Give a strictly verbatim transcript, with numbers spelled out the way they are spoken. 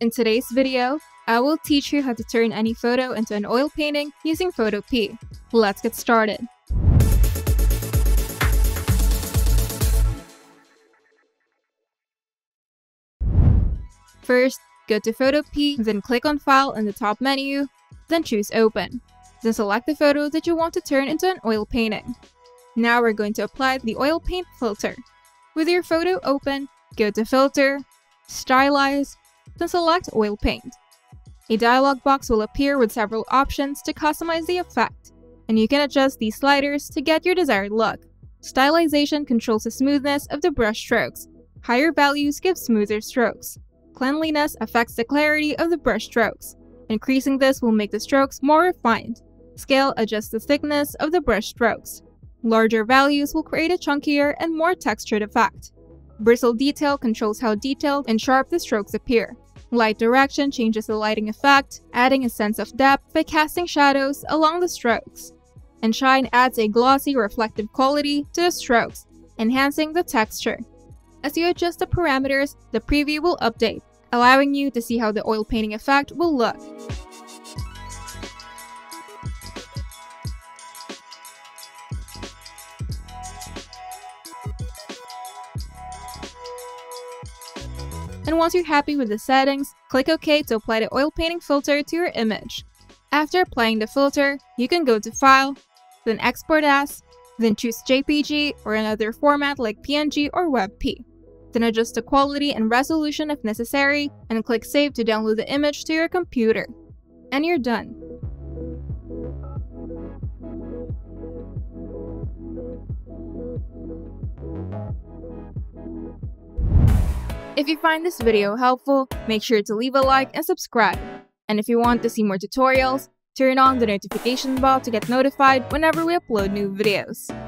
In today's video, I will teach you how to turn any photo into an oil painting using Photopea. Let's get started! First, go to Photopea, then click on File in the top menu, then choose Open. Then select the photo that you want to turn into an oil painting. Now we're going to apply the oil paint filter. With your photo open, go to Filter, Stylize, then select Oil Paint. A dialog box will appear with several options to customize the effect, and you can adjust these sliders to get your desired look. Stylization controls the smoothness of the brush strokes. Higher values give smoother strokes. Cleanliness affects the clarity of the brush strokes. Increasing this will make the strokes more refined. Scale adjusts the thickness of the brush strokes. Larger values will create a chunkier and more textured effect. Bristle detail controls how detailed and sharp the strokes appear. Light direction changes the lighting effect, adding a sense of depth by casting shadows along the strokes. And shine adds a glossy, reflective quality to the strokes, enhancing the texture. As you adjust the parameters, the preview will update, allowing you to see how the oil painting effect will look. And once you're happy with the settings, click OK to apply the oil painting filter to your image. After applying the filter, you can go to File, then Export As, then choose J P G or another format like P N G or W E B P. Then adjust the quality and resolution if necessary, and click Save to download the image to your computer. And you're done. If you find this video helpful, make sure to leave a like and subscribe. And if you want to see more tutorials, turn on the notification bell to get notified whenever we upload new videos.